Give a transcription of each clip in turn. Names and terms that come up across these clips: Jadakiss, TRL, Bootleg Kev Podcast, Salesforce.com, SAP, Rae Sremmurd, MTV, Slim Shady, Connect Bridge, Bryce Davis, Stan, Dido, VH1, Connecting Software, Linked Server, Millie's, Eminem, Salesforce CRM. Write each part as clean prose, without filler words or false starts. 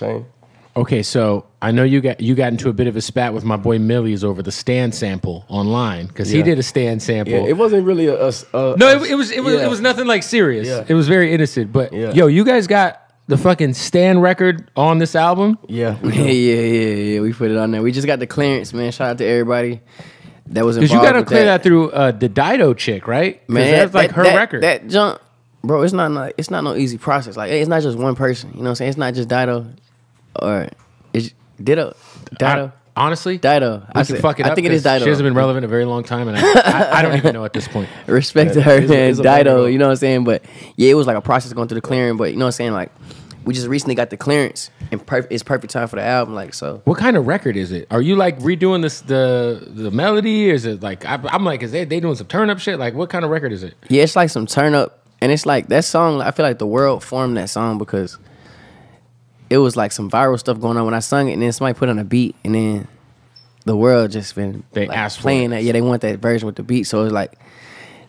chain. Okay, so I know you got into a bit of a spat with my boy Millie's over the Stan sample online because he did a Stan sample. Yeah, it wasn't really it was nothing like serious. Yeah. It was very innocent. But yo, you guys got the fucking Stan record on this album? Yeah, yeah. We put it on there. We just got the clearance, man. Shout out to everybody that was involved. Because you got to clear that through the Dido chick, right? Man, that's like her record. That junk, bro. It's not no easy process. Like it's not just one person. You know what I'm saying? It's not just Dido. Or is Dido? Honestly, Dido. I think it is Dido. She hasn't been relevant in a very long time, and I don't even know at this point. Respect to her, man. Dido, you know what I'm saying? But yeah, it was like a process going through the clearing. But you know what I'm saying? Like we just recently got the clearance, and it's perfect time for the album. Like so, what kind of record is it? Are you like redoing this the melody? Or is it like I'm like, is they doing some turn up shit? Like what kind of record is it? Yeah, it's like some turn up, and it's like that song. I feel like the world formed that song because it was like some viral stuff going on when I sung it, and then somebody put on a beat, and then the world just been playing that. Yeah, they want that version with the beat, so it's like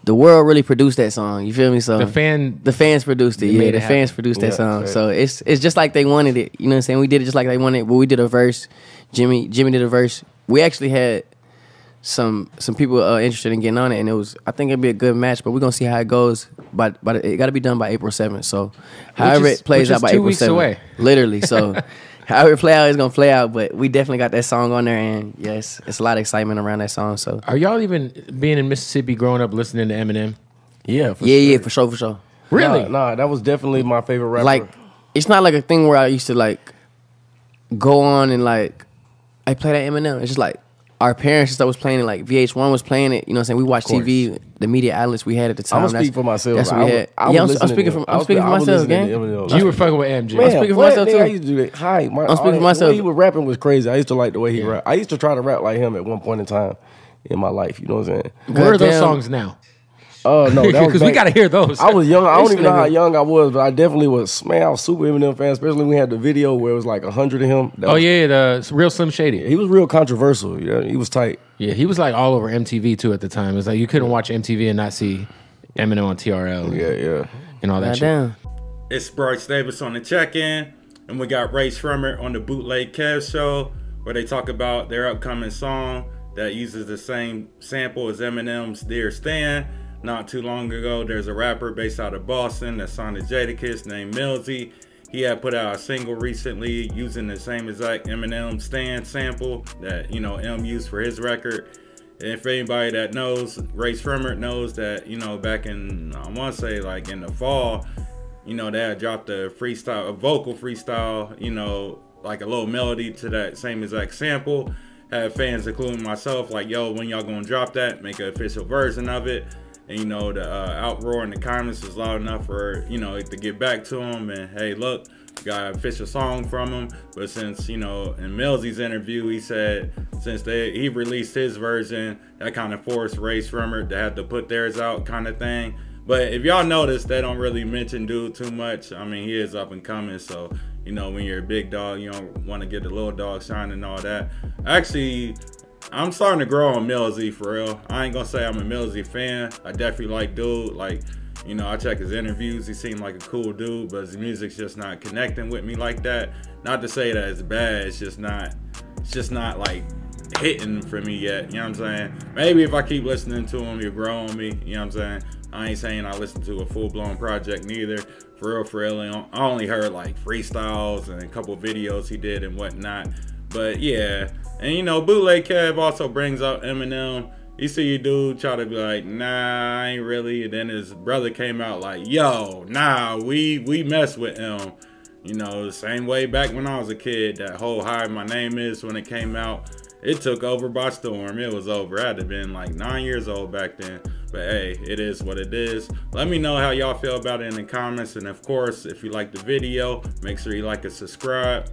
the world really produced that song. You feel me? So the fans produced it. Yeah, the fans produced that song. So it's just like they wanted it. You know what I'm saying? We did it just like they wanted it. But we did a verse. Jimmy did a verse. We actually had some people interested in getting on it, and it was, I think it'd be a good match, but we're gonna see how it goes. But it got to be done by April 7th. So however it plays out by April 7th, literally. So however it play out, it's gonna play out. But we definitely got that song on there, and yes, it's a lot of excitement around that song. So are y'all even being in Mississippi, growing up listening to Eminem? Yeah, for sure. Yeah, for sure. Really? Nah, that was definitely my favorite rapper. Like, it's not like a thing where I used to like go on and like I play that Eminem. It's just like our parents and stuff was playing it, like VH1 was playing it, you know what I'm saying? We watched TV, the media outlets we had at the time. I'm speaking for myself. That's what we had. I'm speaking for myself, gang. You were fucking with MJ. I'm speaking for myself, too. I used to do that. I'm speaking for myself. The way he was rapping was crazy. I used to like the way he rapped. I used to try to rap like him at one point in time in my life, you know what I'm saying? Where are those songs now? No, because we gotta hear those. I was young. I don't even know how young I was, but I definitely was. Man, I was super Eminem fan, especially when we had the video where it was like 100 of him. That the real Slim Shady. He was real controversial. Yeah, he was tight. Yeah, he was like all over MTV too at the time. It's like you couldn't watch MTV and not see Eminem on TRL. Yeah, and all that shit. Down. It's Bryce Davis on the check-in, and we got Rae Sremmurd on the Bootleg Kev Show, where they talk about their upcoming song that uses the same sample as Eminem's "Dear Stan." Not too long ago, there's a rapper based out of Boston that signed to Jadakiss named Millie's. He had put out a single recently using the same exact Eminem Stan sample that, you know, M used for his record. And if anybody that knows, Rae Sremmurd knows that, you know, back in, I want to say like in the fall, you know, they had dropped a vocal freestyle, you know, like a little melody to that same exact sample. Had fans, including myself, like, yo, when y'all gonna drop that? Make an official version of it. And, you know, the outroar in the comments was loud enough for, you know, to get back to him. And, hey, look, got an official song from him. But since, you know, in Millsy's interview, he said since he released his version, that kind of forced Rae Sremmurd to have to put theirs out kind of thing. But if y'all notice, they don't really mention dude too much. I mean, he is up and coming. So, you know, when you're a big dog, you don't want to get the little dog shine and all that. Actually, I'm starting to grow on Millie's for real. I ain't gonna say I'm a Millie's fan. I definitely like dude. Like, you know, I check his interviews. He seemed like a cool dude, but his music's just not connecting with me like that. Not to say that it's bad. It's just not like hitting for me yet. You know what I'm saying? Maybe if I keep listening to him, he'll grow on me. You know what I'm saying? I ain't saying I listen to a full-blown project neither. For real. I only heard like freestyles and a couple videos he did and whatnot. But yeah. And, you know, Bootleg Kev also brings up Eminem. You see your dude try to be like, nah, I ain't really. And then his brother came out like, yo, nah, we mess with him. You know, the same way back when I was a kid, that whole "Hide My Name Is" when it came out, it took over by storm. It was over. I'd have been like 9 years old back then. But, hey, it is what it is. Let me know how y'all feel about it in the comments. And, of course, if you like the video, make sure you like and subscribe.